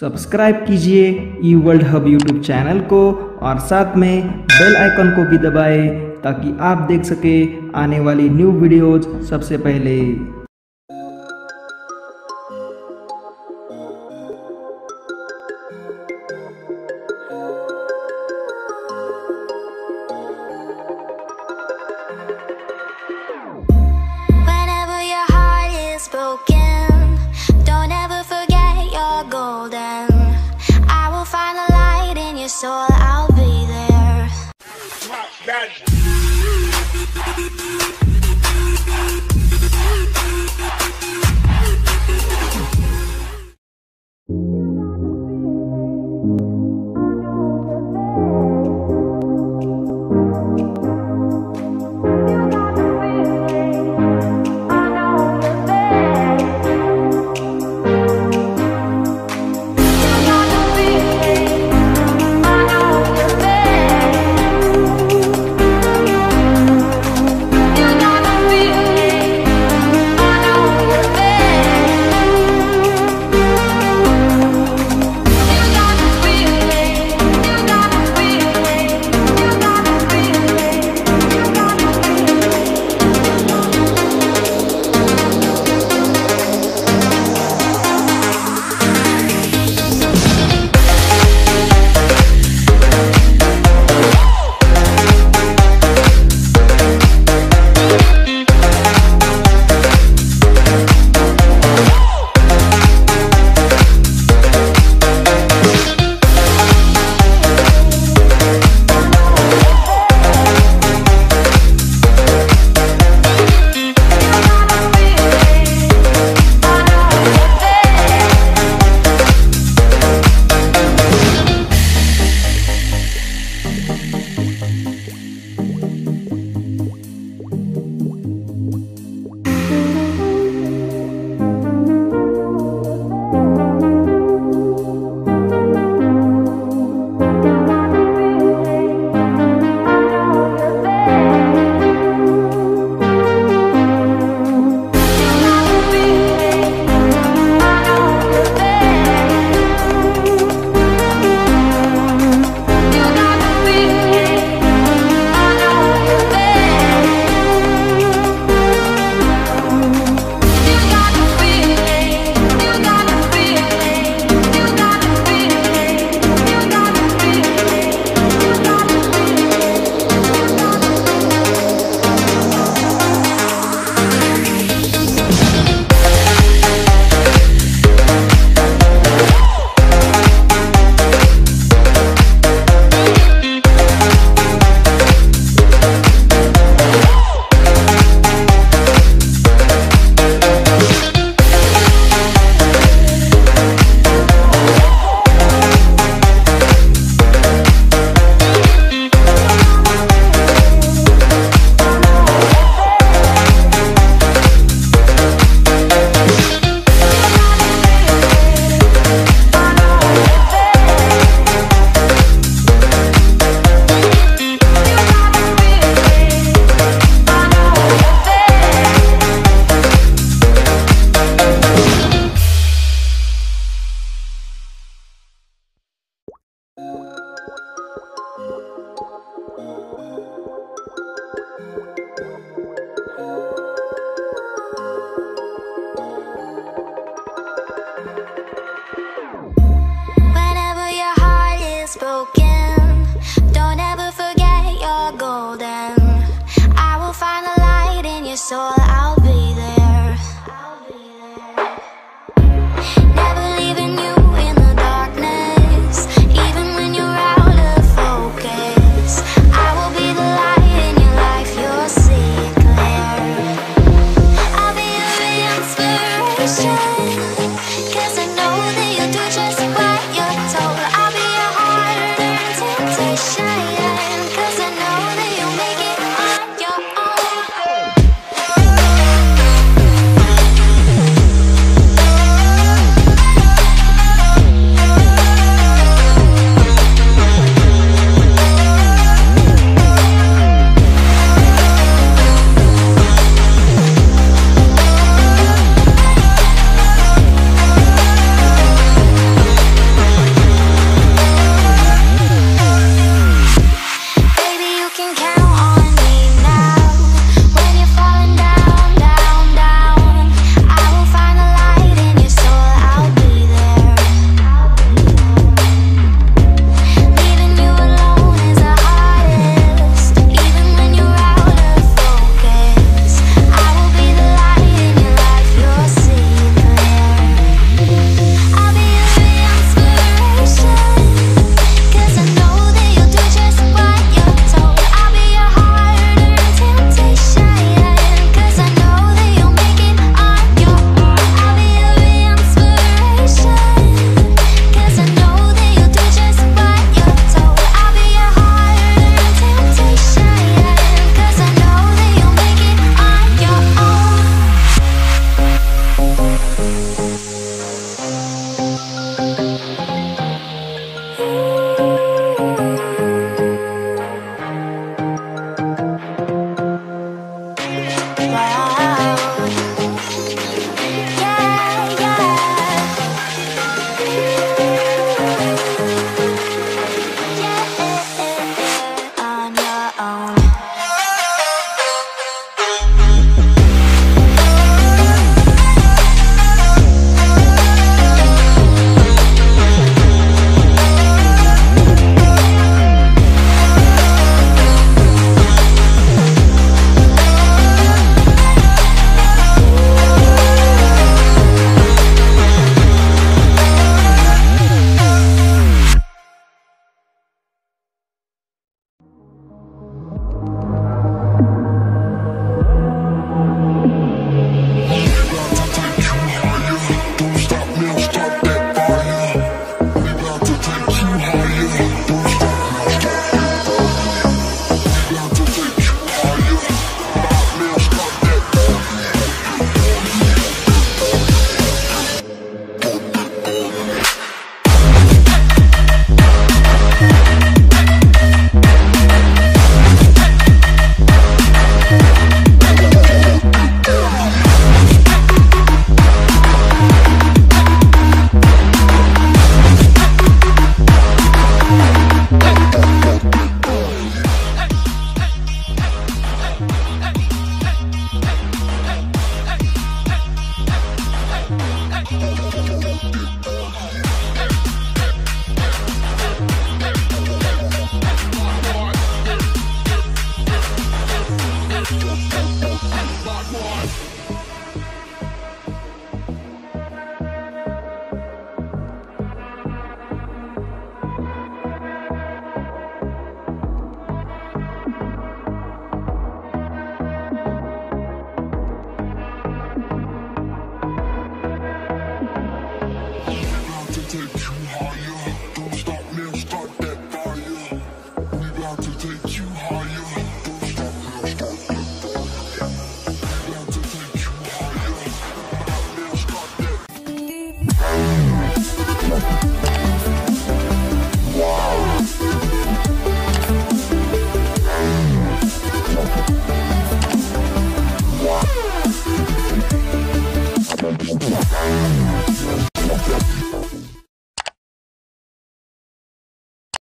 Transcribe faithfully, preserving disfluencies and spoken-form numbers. Subscribe कीजिए E world hub YouTube channel को और साथ में बेल आइकन को भी दबाएं ताकि आप देख सके आने वाली न्यू वीडियोज सबसे पहले। So I'll be there. Drop that. Broken.